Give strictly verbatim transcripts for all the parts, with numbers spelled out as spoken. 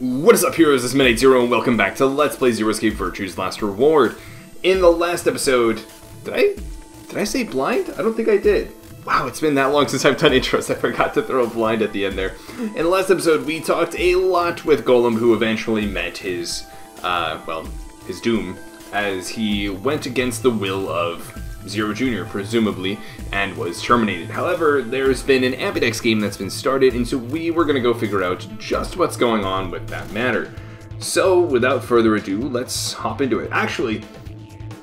What is up, heroes? It's MidniteZero, and welcome back to Let's Play Zero Escape Virtue's Last Reward. In the last episode, did I did I say blind? I don't think I did. Wow, it's been that long since I've done intros. I forgot to throw a blind at the end there. In the last episode, we talked a lot with Golem, who eventually met his, uh, well, his doom, as he went against the will of Zero Junior, presumably, and was terminated. However, there's been an Ambidex game that's been started, and so we were going to go figure out just what's going on with that matter. So, without further ado, let's hop into it. Actually,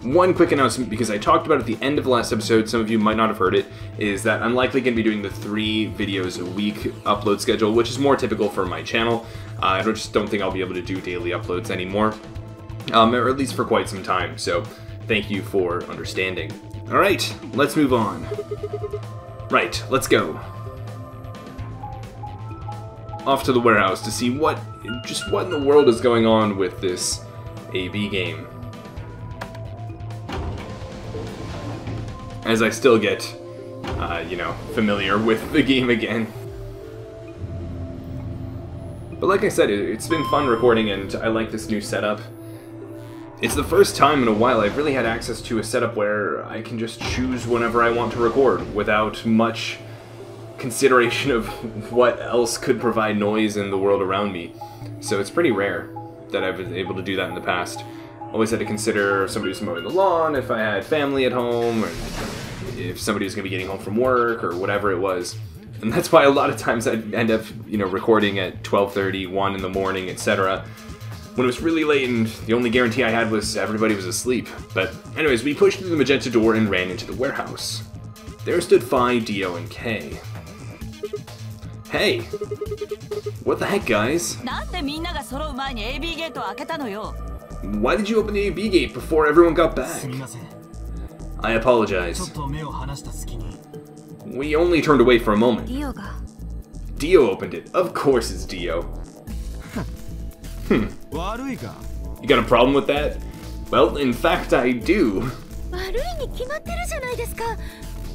one quick announcement, because I talked about it at the end of the last episode, some of you might not have heard it, is that I'm likely going to be doing the three videos a week upload schedule, which is more typical for my channel. Uh, I just don't think I'll be able to do daily uploads anymore, um, or at least for quite some time, so thank you for understanding. Alright, let's move on. Right, let's go. Off to the warehouse to see what, just what in the world is going on with this A B game. As I still get, uh, you know, familiar with the game again. But like I said, it's been fun recording and I like this new setup. It's the first time in a while I've really had access to a setup where I can just choose whenever I want to record without much consideration of what else could provide noise in the world around me. So it's pretty rare that I've been able to do that in the past. Always had to consider somebody who's mowing the lawn, if I had family at home, or if somebody was going to be getting home from work, or whatever it was. And that's why a lot of times I'd end up, you know, recording at twelve thirty, one in the morning, et cetera, when it was really late and the only guarantee I had was everybody was asleep. But anyways, we pushed through the magenta door and ran into the warehouse. There stood Phi, Dio, and K. Hey! What the heck, guys? Why did you open the A B gate before everyone got back? I apologize. We only turned away for a moment. Dio opened it. Of course it's Dio. Hmm. You got a problem with that? Well, in fact, I do.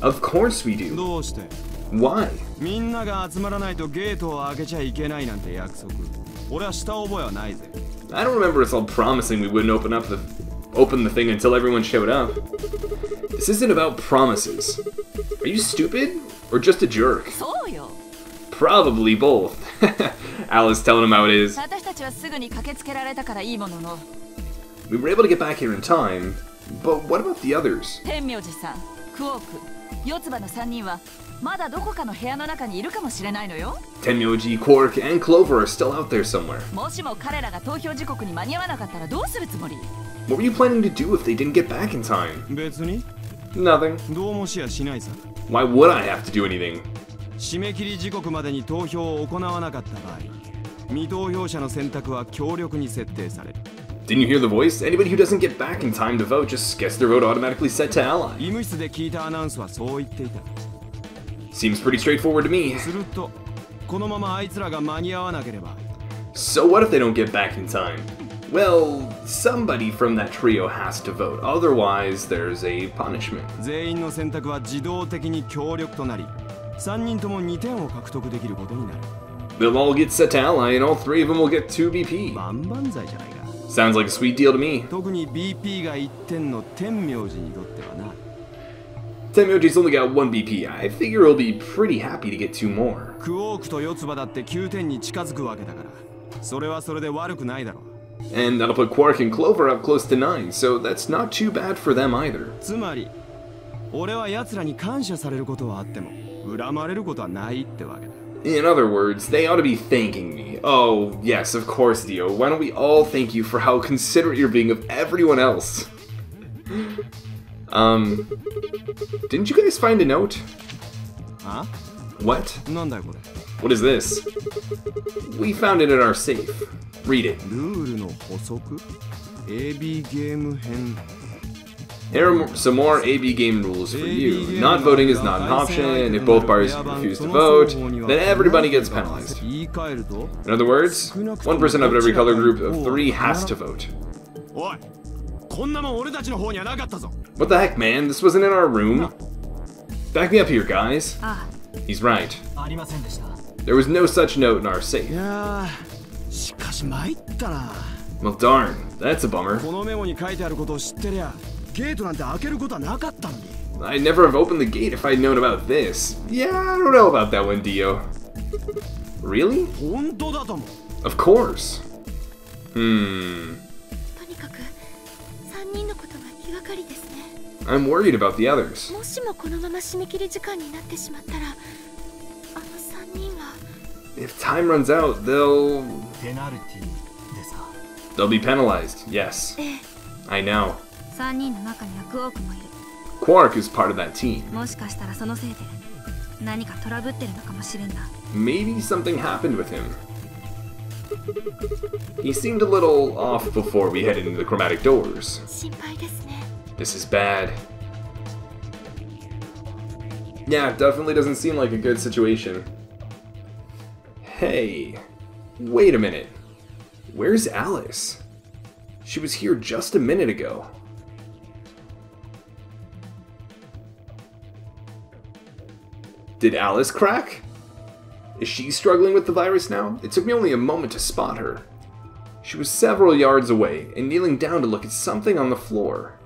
Of course we do. Why? I don't remember us all promising we wouldn't open up the open the thing until everyone showed up. This isn't about promises. Are you stupid or just a jerk? Probably both. Alice telling him how it is. We were able to get back here in time, but what about the others? Tenmyouji-san, Quark, Tenmyouji, Quark, and Clover are still out there somewhere. What were you planning to do if they didn't get back in time? Nothing. Why would I have to do anything? Didn't you hear the voice? Anybody who doesn't get back in time to vote just gets their vote automatically set to ally. Seems pretty straightforward to me. So what if they don't get back in time? Well, somebody from that trio has to vote, otherwise there's a punishment. They'll all get set to ally, and all three of them will get two B P. Sounds like a sweet deal to me. Tenmyouji's only got one B P. I figure he'll be pretty happy to get two more. And that'll put Quark and Clover up close to nine, so that's not too bad for them either. In other words, they ought to be thanking me. Oh, yes, of course, Dio. Why don't we all thank you for how considerate you're being of everyone else? Um... Didn't you guys find a note? Huh? What? What is this? We found it in our safe. Read it. Here are some more A B game rules for you. Not voting is not an option. If both parties refuse to vote, then everybody gets penalized. In other words, one person of every color group of three has to vote. What the heck, man? This wasn't in our room. Back me up here, guys. He's right. There was no such note in our safe. Well, darn. That's a bummer. I'd never have opened the gate if I'd known about this. Yeah, I don't know about that one, Dio. Really? Of course. Hmm. I'm worried about the others. If time runs out, they'll... They'll be penalized, yes. I know. Quark is part of that team. Maybe something happened with him. He seemed a little off before we headed into the chromatic doors. This is bad. Yeah, it definitely doesn't seem like a good situation. Hey, wait a minute. Where's Alice? She was here just a minute ago. Did Alice crack? Is she struggling with the virus now? It took me only a moment to spot her. She was several yards away and kneeling down to look at something on the floor.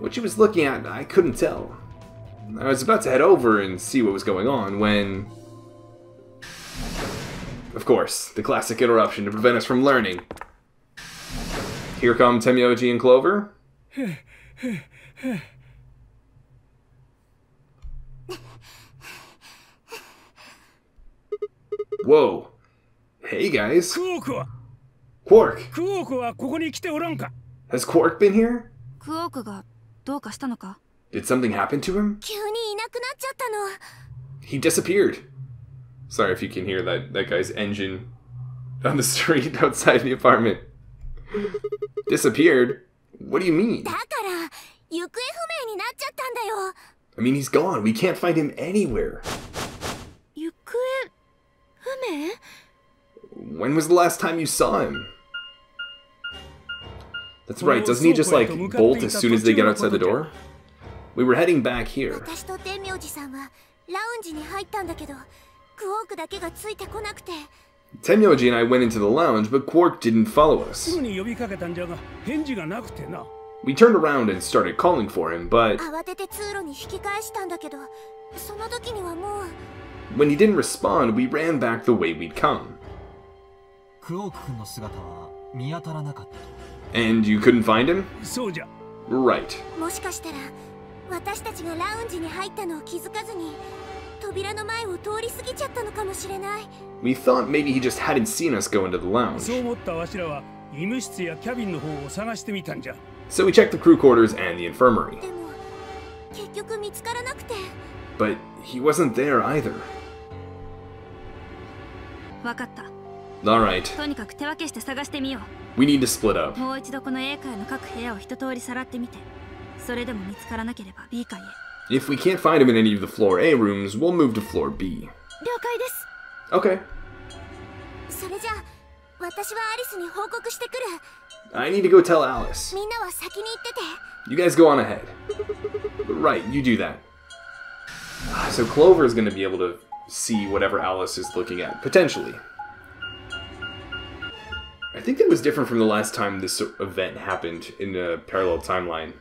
What she was looking at, I couldn't tell. I was about to head over and see what was going on when... Of course, the classic interruption to prevent us from learning. Here come Tenmyouji and Clover. Whoa. Hey guys. Quark. Has Quark been here? Did something happen to him? He disappeared. Sorry if you can hear that, that guy's engine on the street outside the apartment. Disappeared? What do you mean? I mean, he's gone. We can't find him anywhere. When was the last time you saw him? That's right, doesn't he just like bolt as soon as they get outside the door? We were heading back here. Tenmyouji and I went into the lounge, but Quark didn't follow us. We turned around and started calling for him, but... When he didn't respond, we ran back the way we'd come. And you couldn't find him? Right. We thought maybe he just hadn't seen us go into the lounge. So we checked the crew quarters and the infirmary. But he wasn't there either. Alright. We need to split up. If we can't find him in any of the floor A rooms, we'll move to floor B. Okay. I need to go tell Alice. You guys go on ahead. Right, you do that. So Clover is going to be able to see whatever Alice is looking at, potentially. I think that was different from the last time this event happened in a parallel timeline.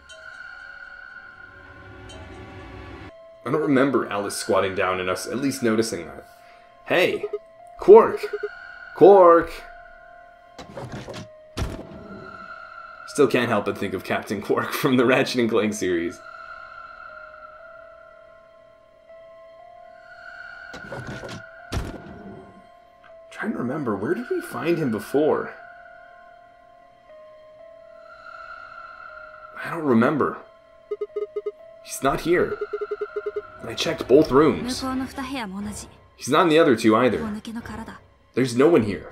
I don't remember Alice squatting down and us at least noticing that. Hey! Quark! Quark! Still can't help but think of Captain Quark from the Ratchet and Clank series. Trying to remember, where did we find him before? I don't remember. He's not here. I checked both rooms. He's not in the other two either. There's no one here.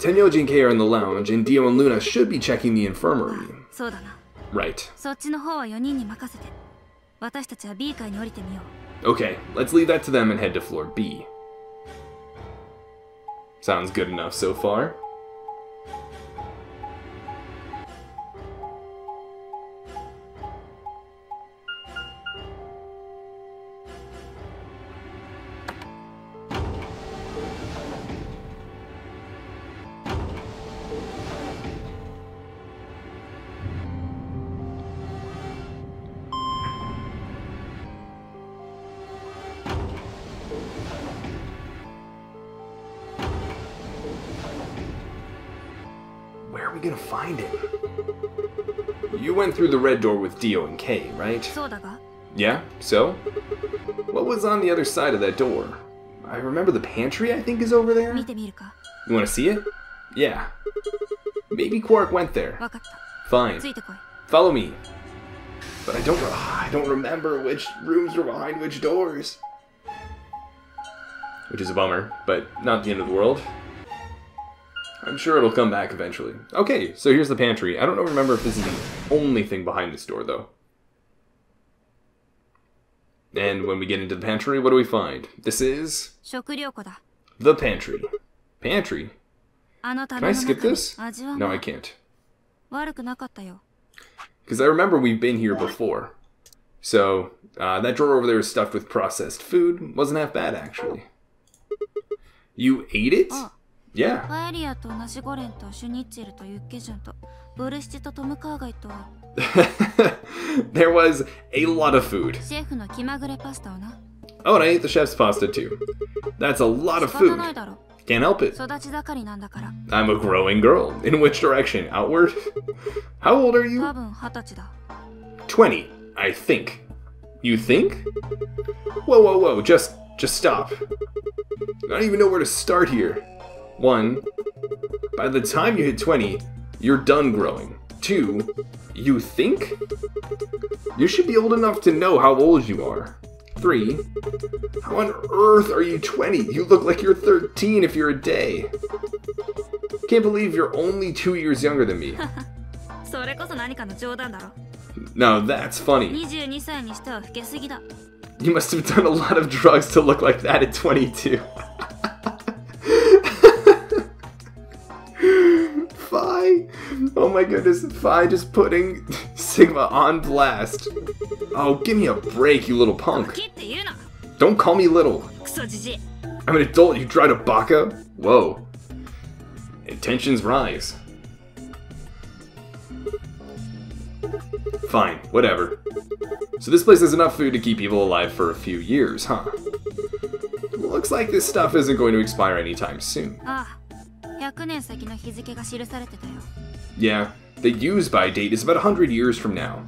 Tenmyouji and K are in the lounge, and Dio and Luna should be checking the infirmary. Right. Okay, let's leave that to them and head to floor B. Sounds good enough so far. are we gonna find him? You went through the red door with Dio and K, right? Yeah, so? What was on the other side of that door? I remember the pantry, I think, is over there? You wanna see it? Yeah. Maybe Quark went there. Fine. Follow me. But I don't re- I don't remember which rooms were behind which doors. Which is a bummer, but not the end of the world. I'm sure it'll come back eventually. Okay, so here's the pantry. I don't remember if this is the only thing behind this door, though. And when we get into the pantry, what do we find? This is... the pantry. Pantry? Can I skip this? No, I can't. Because I remember we've been here before. So, uh, that drawer over there is stuffed with processed food. Wasn't half bad, actually. You ate it? Yeah. There was a lot of food. Oh, and I ate the chef's pasta too. That's a lot of food. Can't help it. I'm a growing girl. In which direction? Outward? How old are you? twenty, I think. You think? Whoa, whoa, whoa. Just, just stop. I don't even know where to start here. One, by the time you hit twenty, you're done growing. Two, you think? You should be old enough to know how old you are. Three, how on earth are you twenty? You look like you're thirteen if you're a day. Can't believe you're only two years younger than me. Now that's funny. You must have done a lot of drugs to look like that at twenty-two. Phi? Oh my goodness, Phi just putting Sigma on blast. Oh, give me a break, you little punk. Don't call me little. I'm an adult, you try to baka? Whoa. And tensions rise. Fine, whatever. So this place has enough food to keep people alive for a few years, huh? Looks like this stuff isn't going to expire anytime soon. Yeah, the use-by date is about one hundred years from now.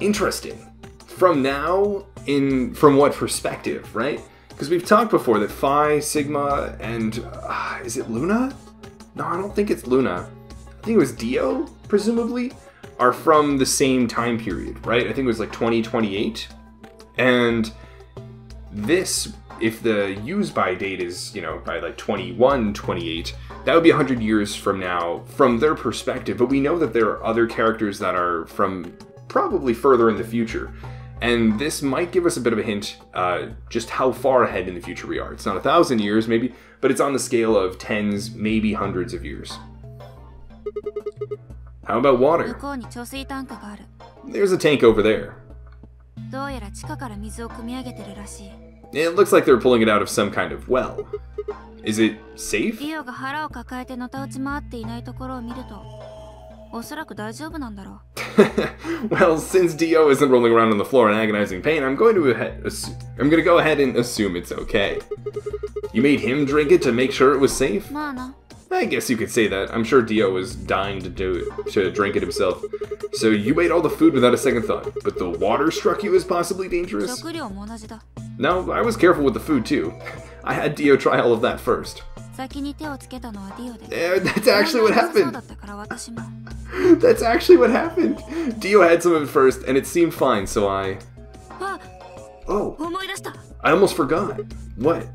Interesting. From now, in from what perspective, right? Because we've talked before that Phi, Sigma, and... Uh, is it Luna? No, I don't think it's Luna. I think it was Dio, presumably, are from the same time period, right? I think it was like twenty twenty-eight. And this... if the use-by date is, you know, by like twenty-one twenty-eight, that would be one hundred years from now from their perspective. But we know that there are other characters that are from probably further in the future. And this might give us a bit of a hint uh, just how far ahead in the future we are. It's not a thousand years, maybe, but it's on the scale of tens, maybe hundreds of years. How about water? There's a tank over there. It looks like they're pulling it out of some kind of well. Is it safe? Well, since Dio isn't rolling around on the floor in agonizing pain, I'm going to I'm going to go ahead and assume it's okay. You made him drink it to make sure it was safe? I guess you could say that. I'm sure Dio was dying to do it, to drink it himself. So you ate all the food without a second thought, but the water struck you as possibly dangerous? No, I was careful with the food too. I had Dio try all of that first. Yeah, that's actually what happened. That's actually what happened. Dio had some of it first, and it seemed fine, so I... Oh, I almost forgot. What?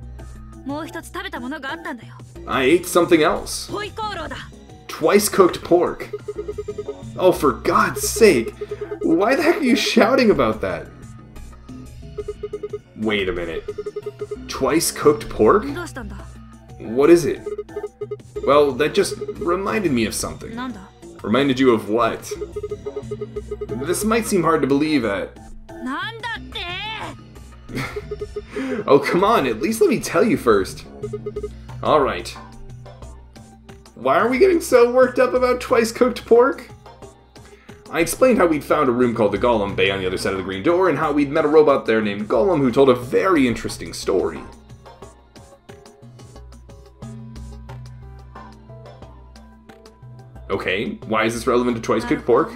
I ate something else. Twice cooked pork. Oh, for God's sake. Why the heck are you shouting about that? Wait a minute. Twice cooked pork? What is it? Well, that just reminded me of something. Reminded you of what? This might seem hard to believe at... Oh, come on, at least let me tell you first. Alright. Why are we getting so worked up about twice cooked pork? I explained how we'd found a room called the Golem Bay on the other side of the green door, and how we'd met a robot there named Golem who told a very interesting story. Okay, why is this relevant to twice cooked pork?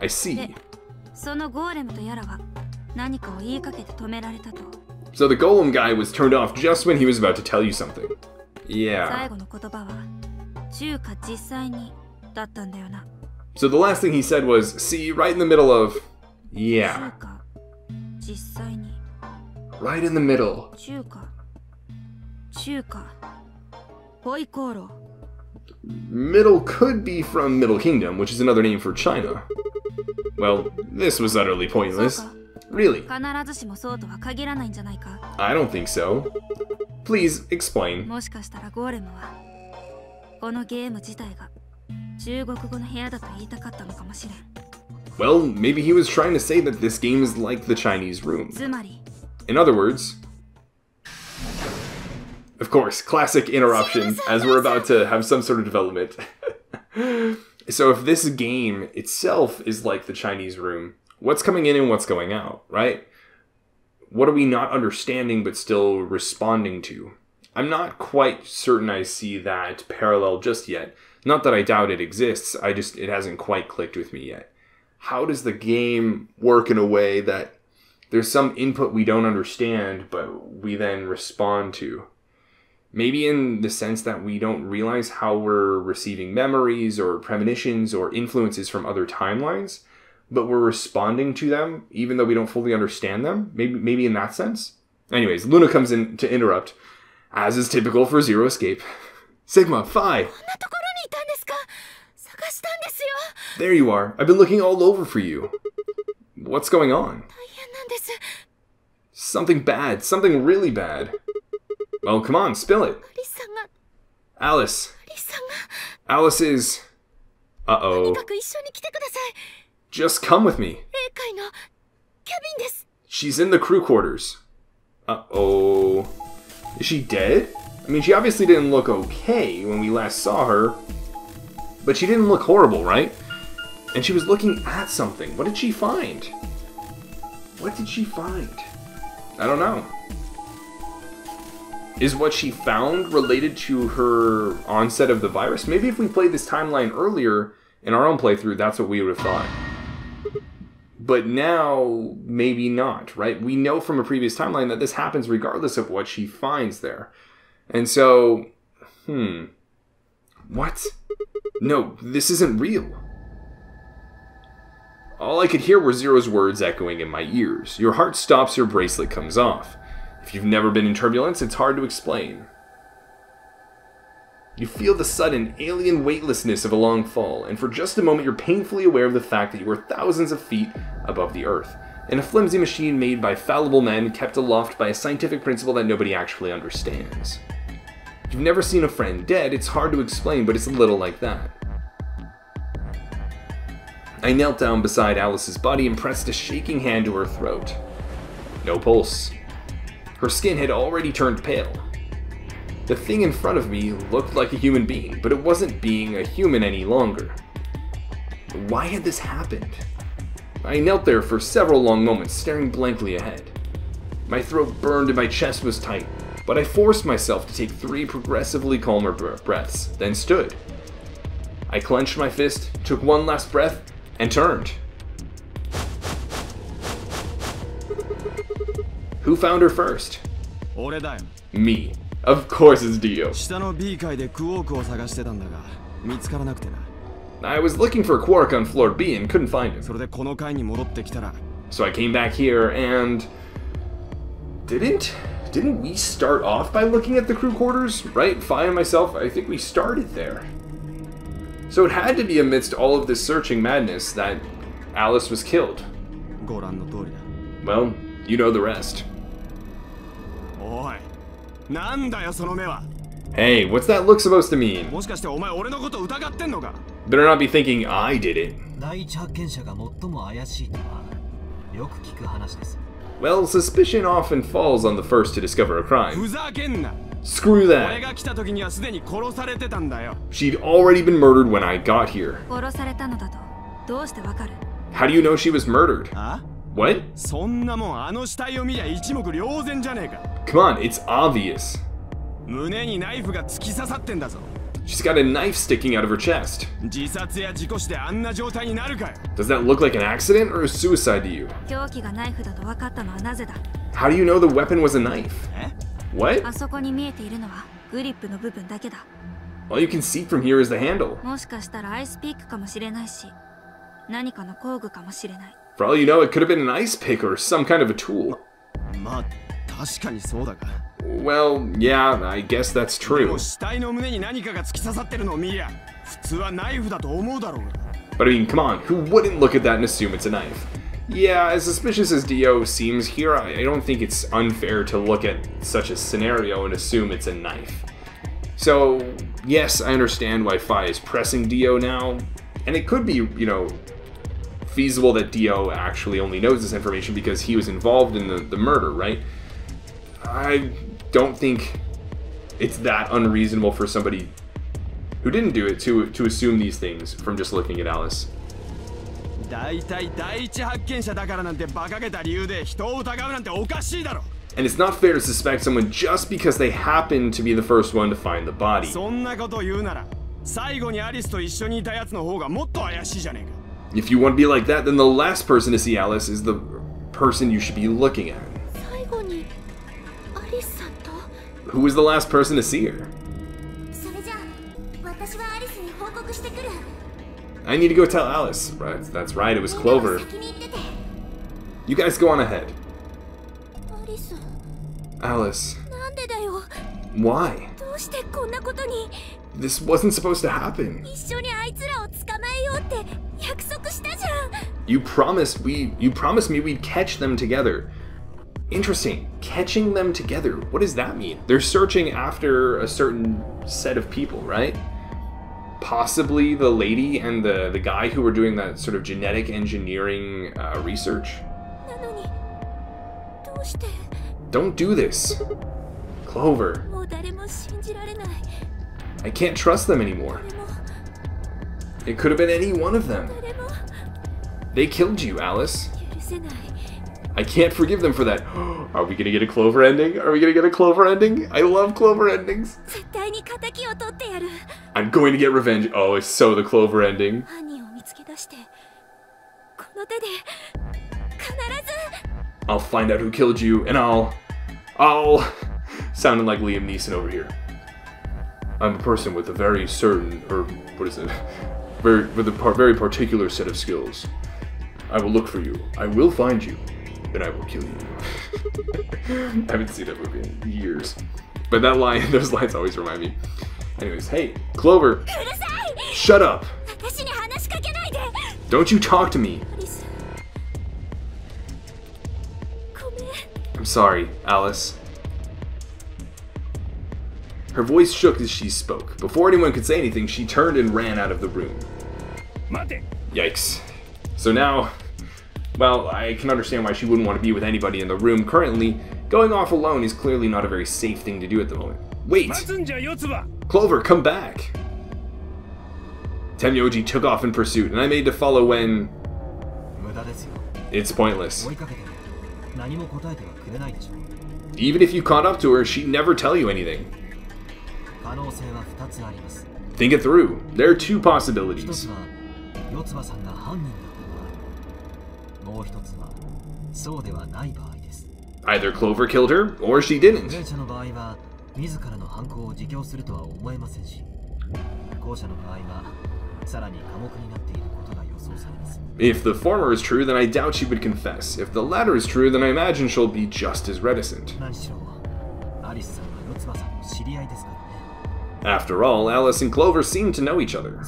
I see. So the golem guy was turned off just when he was about to tell you something. Yeah. So the last thing he said was, see, right in the middle of... Yeah. Right in the middle. Middle could be from Middle Kingdom, which is another name for China. Well, this was utterly pointless. Really? I don't think so. Please explain. Well, maybe he was trying to say that this game is like the Chinese room. In other words... Of course, classic interruption, as we're about to have some sort of development. So if this game itself is like the Chinese room, what's coming in and what's going out, right? What are we not understanding but still responding to? I'm not quite certain I see that parallel just yet. Not that I doubt it exists, I just, it hasn't quite clicked with me yet. How does the game work in a way that there's some input we don't understand, but we then respond to? Maybe in the sense that we don't realize how we're receiving memories or premonitions or influences from other timelines, but we're responding to them even though we don't fully understand them. Maybe maybe in that sense. Anyways, Luna comes in to interrupt, as is typical for Zero Escape. Sigma, Phi! There you are. I've been looking all over for you. What's going on? Something bad. Something really bad. Well, come on, spill it. Alice. Alice is... Uh-oh. Just come with me. She's in the crew quarters. Uh-oh. Is she dead? I mean, she obviously didn't look okay when we last saw her. But she didn't look horrible, right? And she was looking at something. What did she find? What did she find? I don't know. Is what she found related to her onset of the virus? Maybe if we played this timeline earlier in our own playthrough, that's what we would have thought. But now, maybe not, right? We know from a previous timeline that this happens regardless of what she finds there. And so, hmm. What? No, this isn't real. All I could hear were Zero's words echoing in my ears. Your heart stops, your bracelet comes off. If you've never been in turbulence, it's hard to explain. You feel the sudden, alien weightlessness of a long fall, and for just a moment you're painfully aware of the fact that you are thousands of feet above the earth, in a flimsy machine made by fallible men kept aloft by a scientific principle that nobody actually understands. You've never seen a friend dead, it's hard to explain, but it's a little like that. I knelt down beside Alice's body and pressed a shaking hand to her throat. No pulse. Her skin had already turned pale. The thing in front of me looked like a human being, but it wasn't being a human any longer. Why had this happened? I knelt there for several long moments, staring blankly ahead. My throat burned and my chest was tight, but I forced myself to take three progressively calmer breaths, then stood. I clenched my fist, took one last breath, and turned. Who found her first? Me. Of course it's Dio. I was looking for Quark on floor B and couldn't find him. So I came back here and... Didn't? Didn't we start off by looking at the crew quarters? Right? Phi and myself, I think we started there. So it had to be amidst all of this searching madness that Alice was killed. Well, you know the rest. Hey, what's that look supposed to mean? Better not be thinking I did it. Well, suspicion often falls on the first to discover a crime. Screw that. She'd already been murdered when I got here. How do you know she was murdered? What? Come on, it's obvious. She's got a knife sticking out of her chest. Does that look like an accident or a suicide to you? How do you know the weapon was a knife? What? All you can see from here is the handle. For all you know, it could have been an ice pick or some kind of a tool. Well, yeah, I guess that's true. But I mean, come on, who wouldn't look at that and assume it's a knife? Yeah, as suspicious as Dio seems here, I, I don't think it's unfair to look at such a scenario and assume it's a knife. So, yes, I understand why Phi is pressing Dio now, and it could be, you know, feasible that Dio actually only knows this information because he was involved in the, the murder, right? I don't think it's that unreasonable for somebody who didn't do it to to assume these things from just looking at Alice. And it's not fair to suspect someone just because they happen to be the first one to find the body. If you want to be like that, then the last person to see Alice is the person you should be looking at. Who was the last person to see her? I need to go tell Alice. Right, that's right, it was Clover. You guys go on ahead. Alice. Why? This wasn't supposed to happen. You promised we you promised me we'd catch them together. Interesting. Catching them together. What does that mean? They're searching after a certain set of people, right? Possibly the lady and the, the guy who were doing that sort of genetic engineering uh, research. Don't do this. Clover. I can't trust them anymore. It could have been any one of them. They killed you, Alice. I can't forgive them for that. Are we gonna get a Clover ending? Are we gonna get a Clover ending? I love Clover endings. I'm going to get revenge. Oh, it's so the Clover ending. I'll find out who killed you, and I'll... I'll... Sounding like Liam Neeson over here. I'm a person with a very certain... or what is it? Very, with a par very particular set of skills. I will look for you. I will find you. And I will kill you. I haven't seen that movie in years. But that line, those lines always remind me. Anyways, hey, Clover! Shut up! Don't you talk to me! I'm sorry, Alice. Her voice shook as she spoke. Before anyone could say anything, she turned and ran out of the room. Yikes. So now... well, I can understand why she wouldn't want to be with anybody in the room currently. Going off alone is clearly not a very safe thing to do at the moment. Wait! Clover, come back! Tenmyouji took off in pursuit, and I made to follow when... it's pointless. Even if you caught up to her, she'd never tell you anything. Think it through. There are two possibilities. Either Clover killed her, or she didn't. If the former is true, then I doubt she would confess. If the latter is true, then I imagine she'll be just as reticent. After all, Alice and Clover seem to know each other.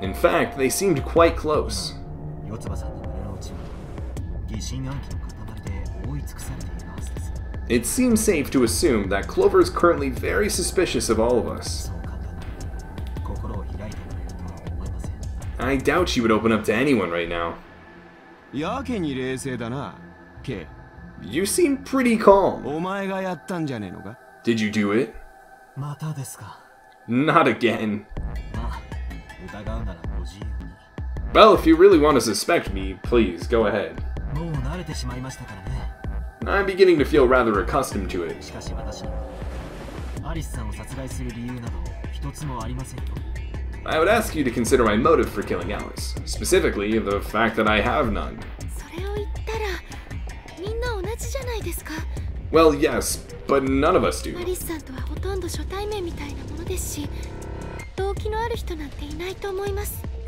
In fact, they seemed quite close. It seems safe to assume that Clover is currently very suspicious of all of us. I doubt she would open up to anyone right now. You seem pretty calm. Did you do it? Not again. Well, if you really want to suspect me, please, go ahead. I'm beginning to feel rather accustomed to it. I would ask you to consider my motive for killing Alice, specifically the fact that I have none. Well, yes, but none of us do.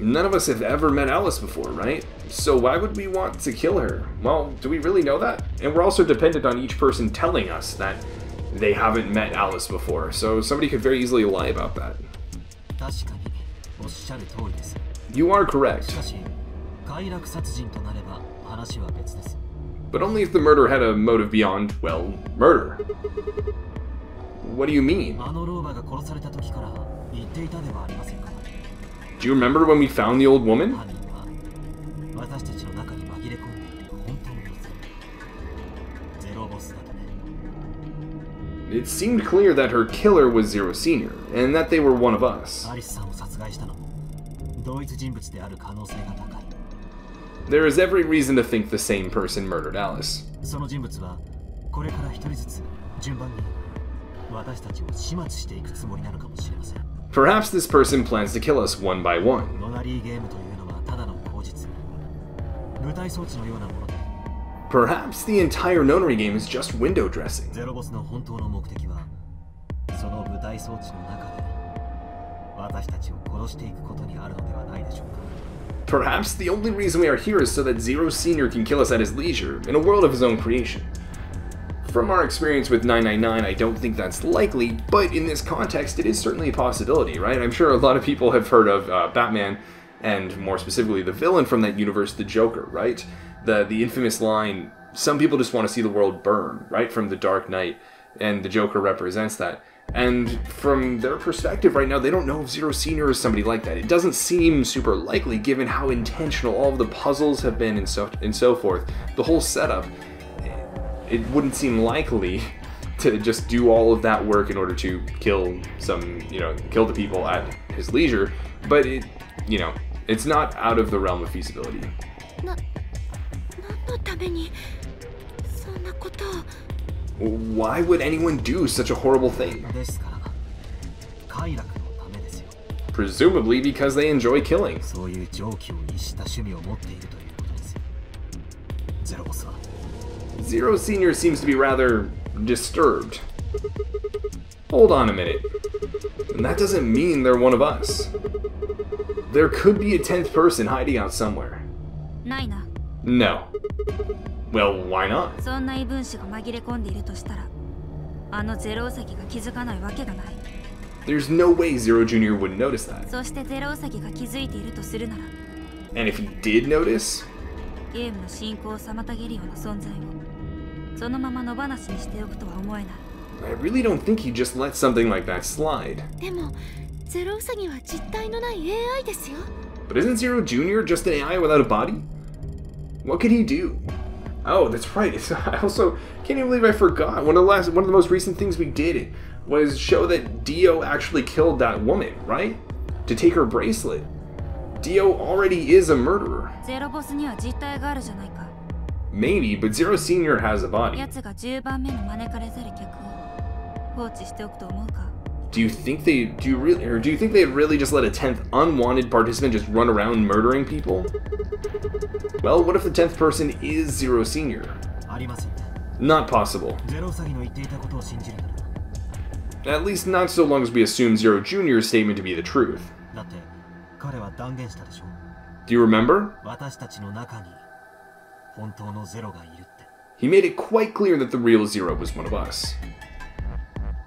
None of us have ever met Alice before, right? So why would we want to kill her? Well, do we really know that? And we're also dependent on each person telling us that they haven't met Alice before, so somebody could very easily lie about that. You are correct. But only if the murderer had a motive beyond, well, murder. What do you mean? Do you remember when we found the old woman? It seemed clear that her killer was Zero Senior, and that they were one of us. There is every reason to think the same person murdered Alice. Perhaps this person plans to kill us one by one. Perhaps the entire Nonary game is just window dressing. Perhaps the only reason we are here is so that Zero Senior can kill us at his leisure, in a world of his own creation. From our experience with nine nine nine, I don't think that's likely, but in this context, it is certainly a possibility, right? I'm sure a lot of people have heard of uh, Batman, and more specifically the villain from that universe, the Joker, right? The, the infamous line, some people just want to see the world burn, right? From the Dark Knight, and the Joker represents that. And from their perspective right now, they don't know if Zero Senior is somebody like that. It doesn't seem super likely given how intentional all of the puzzles have been and so, and so forth. The whole setup, it wouldn't seem likely to just do all of that work in order to kill some, you know, kill the people at his leisure. But it, you know, it's not out of the realm of feasibility. Why would anyone do such a horrible thing? Presumably because they enjoy killing. Zero Senior seems to be rather disturbed. Hold on a minute. And that doesn't mean they're one of us. There could be a tenth person hiding out somewhere. No. Well, why not? There's no way Zero Junior wouldn't notice that. And if he did notice? I really don't think he'd just let something like that slide. But isn't Zero Junior just an A I without a body? What could he do? Oh, that's right. It's, I also can't even believe I forgot. One of the last, one of the most recent things we did was show that Dio actually killed that woman, right? To take her bracelet. Dio already is a murderer. Maybe, but Zero Senior has a body. Do you think they do you really, or do you think they really just let a tenth unwanted participant just run around murdering people? Well, what if the tenth person is Zero Senior? Not possible. At least not so long as we assume Zero Junior's statement to be the truth. Do you remember? He made it quite clear that the real Zero was one of us.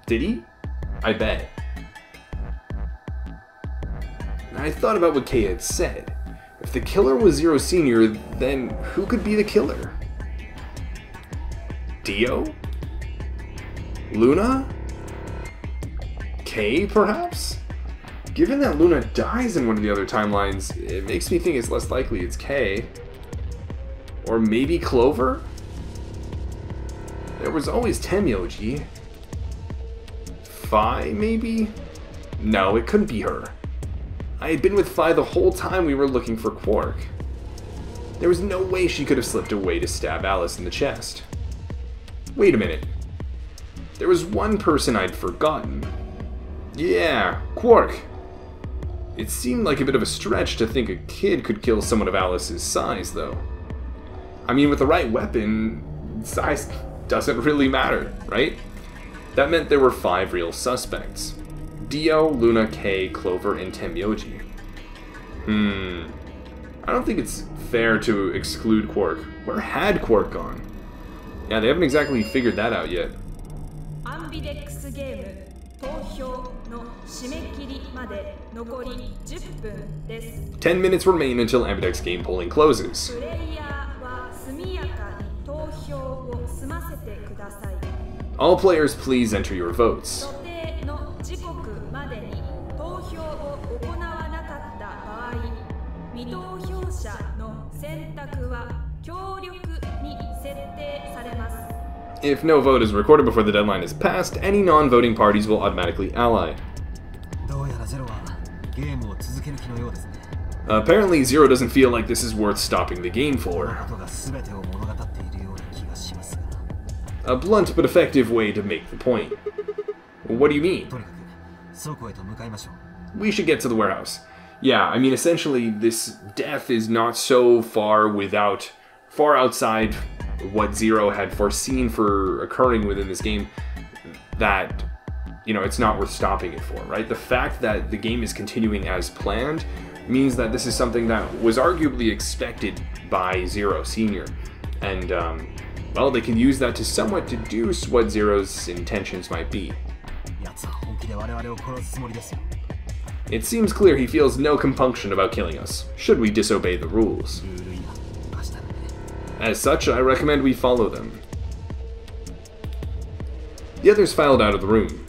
Did he? I bet. I thought about what K had said. If the killer was Zero Senior, then who could be the killer? Dio? Luna? K, perhaps? Given that Luna dies in one of the other timelines, it makes me think it's less likely it's K. Or maybe Clover? There was always Tenmyouji. Phi, maybe? No, it couldn't be her. I had been with Phi the whole time we were looking for Quark. There was no way she could have slipped away to stab Alice in the chest. Wait a minute. There was one person I'd forgotten. Yeah, Quark. It seemed like a bit of a stretch to think a kid could kill someone of Alice's size, though. I mean, with the right weapon, size doesn't really matter, right? That meant there were five real suspects. Dio, Luna, K, Clover, and Tenmyouji. Hmm. I don't think it's fair to exclude Quark. Where had Quark gone? Yeah, they haven't exactly figured that out yet. Ambidex game. ten minutes remain until Ambidex game polling closes. All players, please enter your votes. If no vote is recorded before the deadline is passed, any non-voting parties will automatically ally. Apparently, Zero doesn't feel like this is worth stopping the game for. A blunt but effective way to make the point. What do you mean? We should get to the warehouse. Yeah, I mean, essentially, this death is not so far without, far outside what Zero had foreseen for occurring within this game that, you know, it's not worth stopping it for, right? The fact that the game is continuing as planned means that this is something that was arguably expected by Zero Senior. And, um, well, they can use that to somewhat deduce what Zero's intentions might be. It seems clear he feels no compunction about killing us, should we disobey the rules. As such, I recommend we follow them. The others filed out of the room.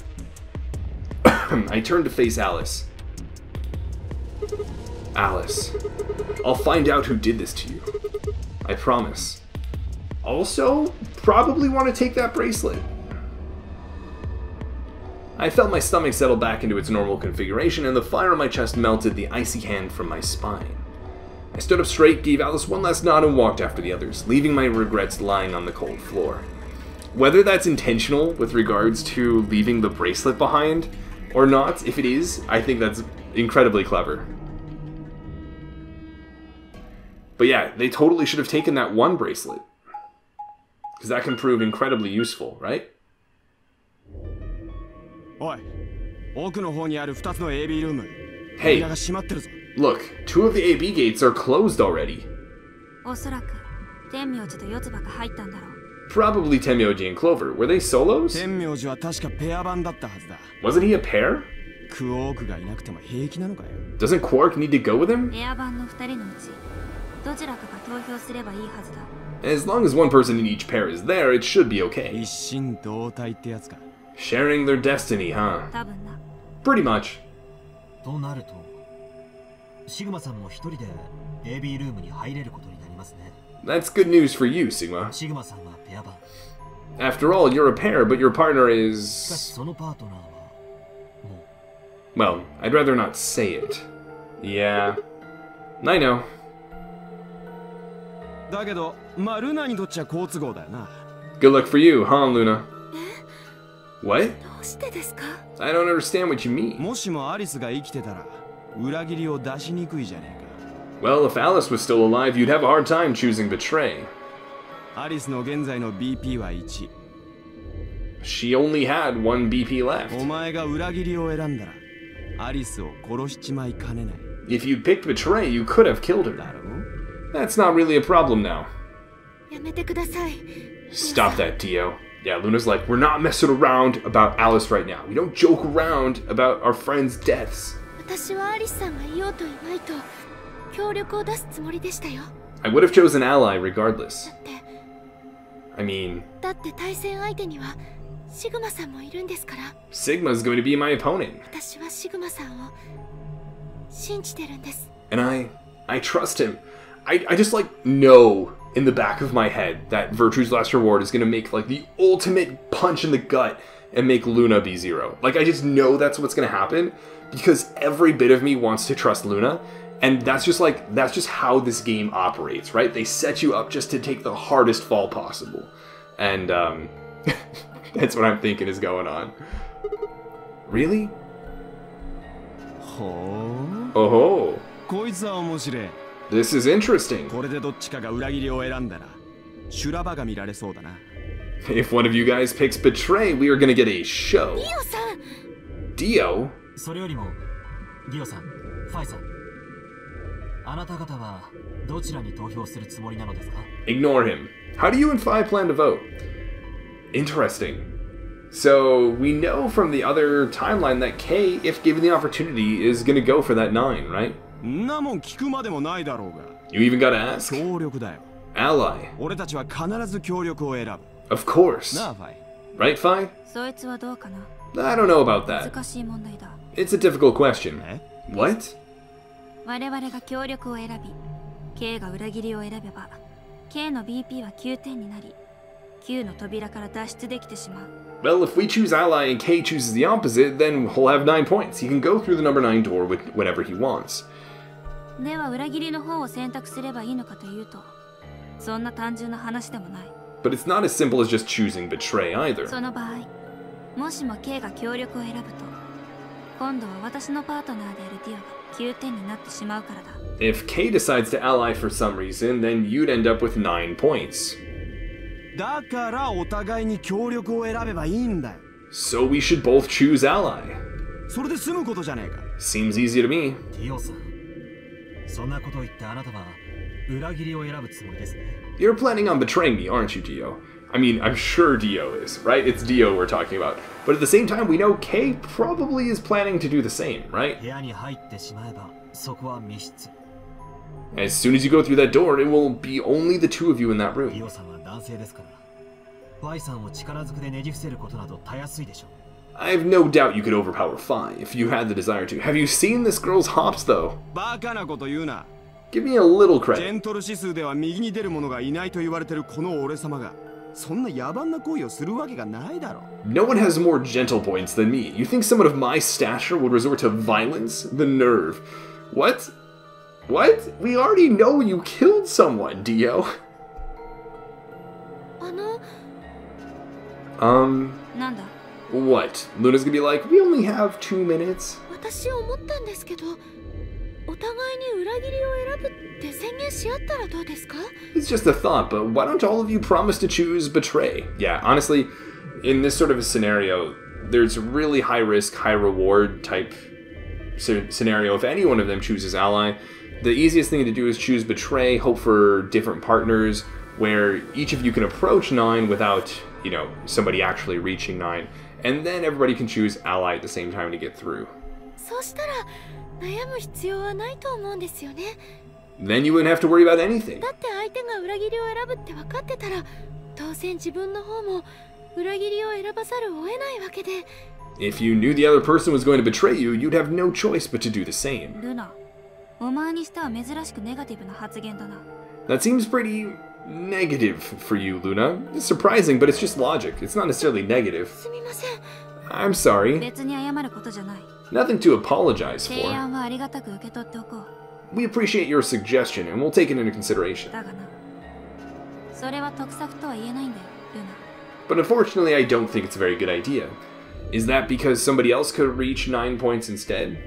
I turned to face Alice. Alice, I'll find out who did this to you. I promise. Also, probably want to take that bracelet. I felt my stomach settle back into its normal configuration, and the fire in my chest melted the icy hand from my spine. I stood up straight, gave Alice one last nod, and walked after the others, leaving my regrets lying on the cold floor. Whether that's intentional with regards to leaving the bracelet behind or not, if it is, I think that's incredibly clever. But yeah, they totally should have taken that one bracelet, because that can prove incredibly useful, right? Hey, look, two of the A B gates are closed already. Probably Tenmyouji and Clover. Were they solos? Wasn't he a pair? Doesn't Quark need to go with him? As long as one person in each pair is there, it should be okay. Sharing their destiny, huh? Pretty much. That's good news for you, Sigma. After all, you're a pair, but your partner is... Well, I'd rather not say it. Yeah, I know. Good luck for you, huh, Luna? What? I don't understand what you mean. Well, if Alice was still alive, you'd have a hard time choosing betray. She only had one B P left. If you picked betray, you could have killed her. That's not really a problem now. Stop that, Dio. Yeah, Luna's like, we're not messing around about Alice right now. We don't joke around about our friends' deaths. I would have chosen ally regardless. I mean... Sigma's going to be my opponent. And I... I trust him. I, I just, like, know in the back of my head that Virtue's Last Reward is going to make, like, the ultimate punch in the gut and make Luna be Zero. Like, I just know that's what's going to happen, because every bit of me wants to trust Luna, and that's just, like, that's just how this game operates, right? They set you up just to take the hardest fall possible. And, um... That's what I'm thinking is going on. Really? Oh. Oh. -ho. This is interesting. If one of you guys picks betray, we are going to get a show. Dio? Ignore him. How do you and Phi plan to vote? Interesting. So we know from the other timeline that K, if given the opportunity, is going to go for that nine, right? You even got to ask? Ally. Of course. Right, Phi? I don't know about that. It's a difficult question. What? Well, if we choose ally and K chooses the opposite, then he'll have nine points. He can go through the number nine door with whatever he wants. But it's not as simple as just choosing betray either. If K decides to ally for some reason, then you'd end up with nine points. So we should both choose ally. Seems easy to me. You're planning on betraying me, aren't you, Dio? I mean, I'm sure Dio is, right? It's Dio we're talking about. But at the same time, we know K probably is planning to do the same, right? As soon as you go through that door, it will be only the two of you in that room. I have no doubt you could overpower Phi if you had the desire to. Have you seen this girl's hops, though? Give me a little credit. No one has more gentle points than me. You think someone of my stature would resort to violence? The nerve. What? What? We already know you killed someone, Dio. Um... What? Luna's gonna be like, we only have two minutes. It's just a thought, but why don't all of you promise to choose betray? Yeah, honestly, in this sort of a scenario, there's really high risk, high reward type scenario. If any one of them chooses ally, the easiest thing to do is choose betray, hope for different partners, where each of you can approach nine without, you know, somebody actually reaching nine. And then everybody can choose ally at the same time to get through. Then you wouldn't have to worry about anything. If you knew the other person was going to betray you, you'd have no choice but to do the same. That seems pretty negative for you, Luna. It's surprising, but it's just logic. It's not necessarily negative. I'm sorry. Nothing to apologize for. We appreciate your suggestion, and we'll take it into consideration. But unfortunately, I don't think it's a very good idea. Is that because somebody else could reach nine points instead?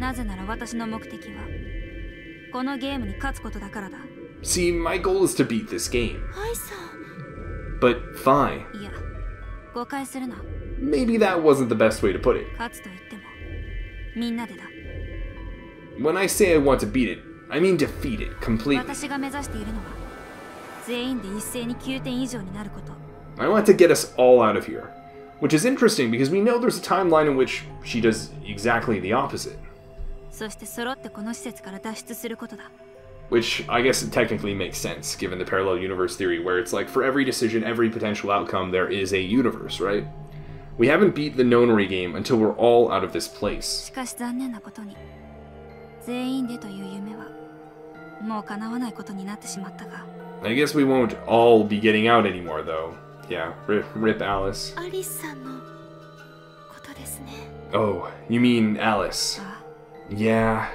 See, my goal is to beat this game. But Phi. Maybe that wasn't the best way to put it. When I say I want to beat it, I mean defeat it completely. I want to get us all out of here. Which is interesting because we know there's a timeline in which she does exactly the opposite. Which I guess technically makes sense, given the parallel universe theory, where it's like for every decision, every potential outcome, there is a universe, right? We haven't beat the Nonary game until we're all out of this place. I guess we won't all be getting out anymore, though. Yeah, rip, rip Alice. Oh, you mean Alice. Yeah.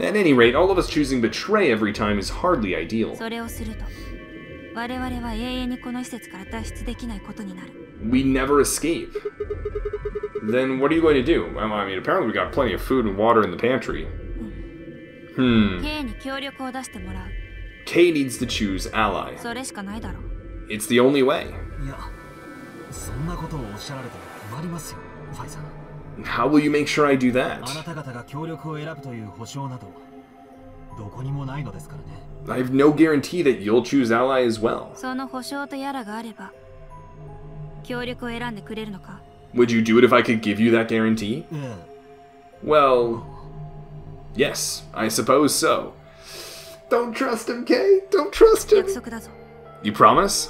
At any rate, all of us choosing betray every time is hardly ideal. We never escape. Then what are you going to do? I mean, apparently we got plenty of food and water in the pantry. Hmm. K needs to choose ally. It's the only way. How will you make sure I do that? I have no guarantee that you'll choose ally as well. Would you do it if I could give you that guarantee? Yeah. Well, yes, I suppose so. Don't trust him, Kay. Don't trust him. You promise?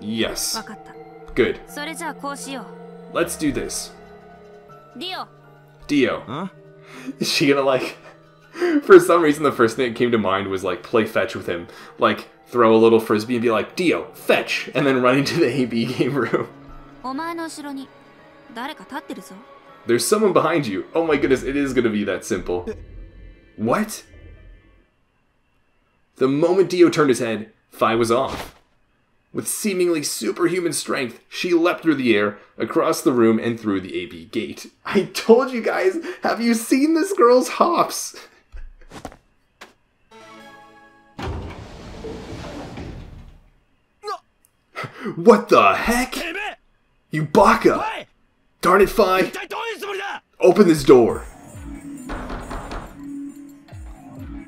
Yes. Good. Let's do this. Dio. Dio. Huh? Is she gonna like... For some reason, the first thing that came to mind was, like, play fetch with him. Like, throw a little frisbee and be like, Dio, fetch! And then run into the A B game room. There's someone behind you. Oh my goodness, it is going to be that simple. What? The moment Dio turned his head, Phi was off. With seemingly superhuman strength, she leapt through the air, across the room, and through the A B gate. I told you guys, have you seen this girl's hops? What the heck? You baka! Darn it, Phi! Open this door!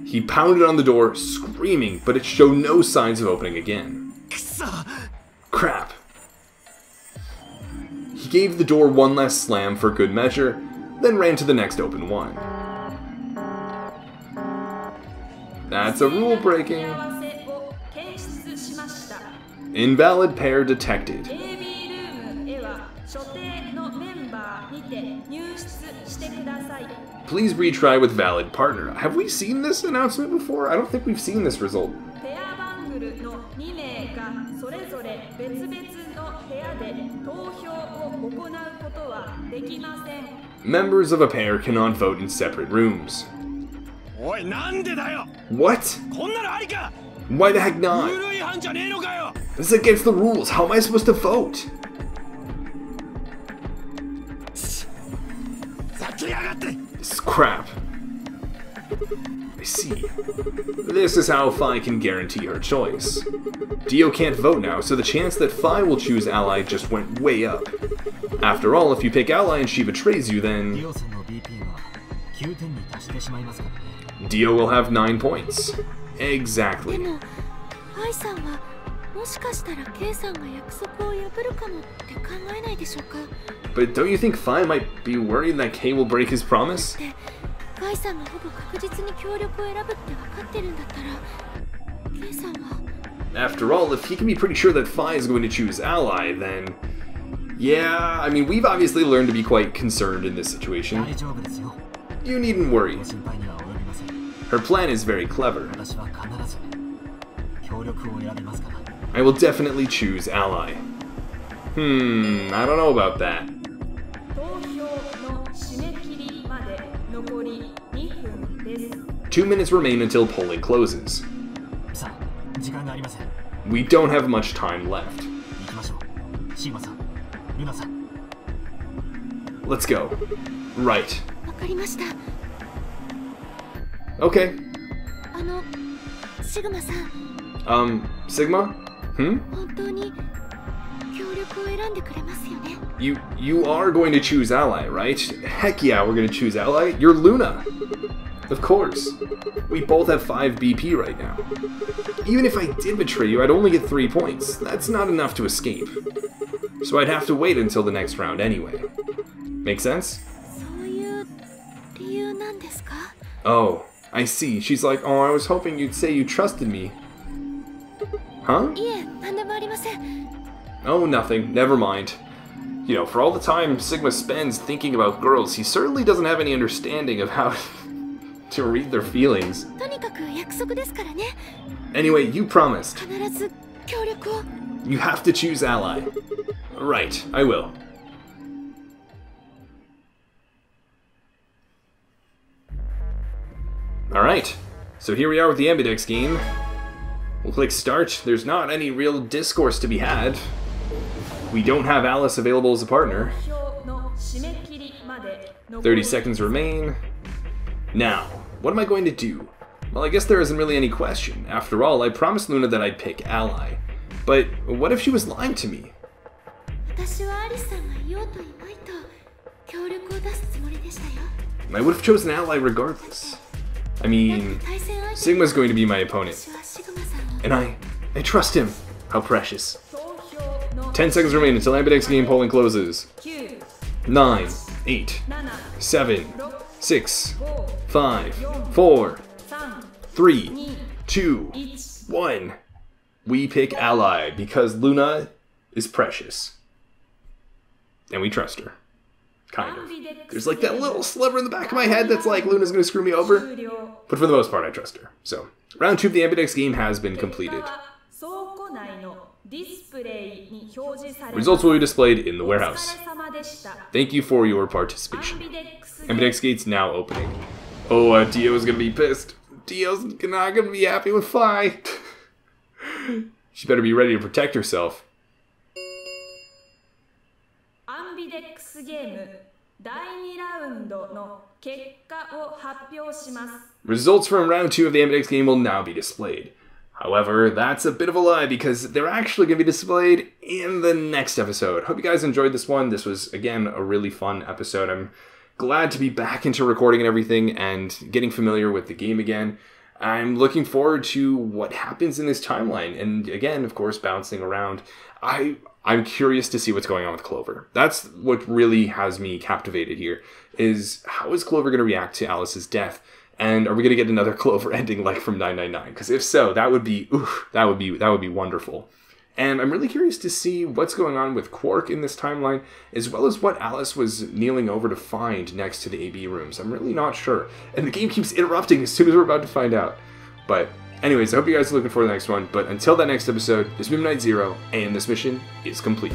He pounded on the door, screaming, but it showed no signs of opening again. Crap! He gave the door one last slam for good measure, then ran to the next open one. That's a rule breaking. Invalid pair detected. Please retry with valid partner. Have we seen this announcement before? I don't think we've seen this result. Members of a pair cannot vote in separate rooms. What? Why the heck not? This is against the rules. How am I supposed to vote? This is crap. I see. This is how Phi can guarantee her choice. Dio can't vote now, so the chance that Phi will choose ally just went way up. After all, if you pick ally and she betrays you, then... Dio will have nine points. Exactly. But don't you think Phi might be worried that K will break his promise? After all, if he can be pretty sure that Phi is going to choose ally, then... Yeah, I mean, we've obviously learned to be quite concerned in this situation. You needn't worry. Her plan is very clever. I will definitely choose ally. Hmm, I don't know about that. Two minutes remain until polling closes. We don't have much time left. Let's go. Right. Okay. Um, Sigma? Hmm? You, you are going to choose ally, right? Heck yeah, we're going to choose ally. You're Luna. Of course. We both have five B P right now. Even if I did betray you, I'd only get three points. That's not enough to escape. So I'd have to wait until the next round anyway. Make sense? Oh, I see. She's like, oh, I was hoping you'd say you trusted me. Huh? Oh, nothing. Never mind. You know, for all the time Sigma spends thinking about girls, he certainly doesn't have any understanding of how to read their feelings. Anyway, you promised. You have to choose ally. Right, I will. Alright, so here we are with the Ambidex game. We'll click start. There's not any real discourse to be had. We don't have Alice available as a partner. thirty seconds remain. Now, what am I going to do? Well, I guess there isn't really any question. After all, I promised Luna that I'd pick Ally. But what if she was lying to me? I would have chosen Ally regardless. I mean, Sigma's going to be my opponent. And I, I trust him. How precious. ten seconds remain until Ambidex game polling closes. nine, eight, seven, six, five, four, three, two, one. We pick Ally because Luna is precious. And we trust her. Kind of. There's like that little sliver in the back of my head that's like, Luna's gonna screw me over. But for the most part, I trust her. So, round two of the Ambidex game has been completed. Results will be displayed in the warehouse. Thank you for your participation. Ambidex gate's now opening. Oh, uh, Dio is gonna be pissed. Dio's not gonna be happy with Phi. She better be ready to protect herself. Results from round two of the Ambidex game will now be displayed. However, that's a bit of a lie because they're actually going to be displayed in the next episode. Hope you guys enjoyed this one. This was, again, a really fun episode. I'm glad to be back into recording and everything and getting familiar with the game again. I'm looking forward to what happens in this timeline. And again, of course, bouncing around. I... I'm curious to see what's going on with Clover. That's what really has me captivated here, is how is Clover going to react to Alice's death? And are we going to get another Clover ending like from nine nine nine? Because if so, that would be, oof, that would be, that would be wonderful. And I'm really curious to see what's going on with Quark in this timeline, as well as what Alice was kneeling over to find next to the A B rooms. I'm really not sure. And the game keeps interrupting as soon as we're about to find out. But anyways, I hope you guys are looking forward to the next one, but until that next episode, this is MidniteZero, and this mission is complete.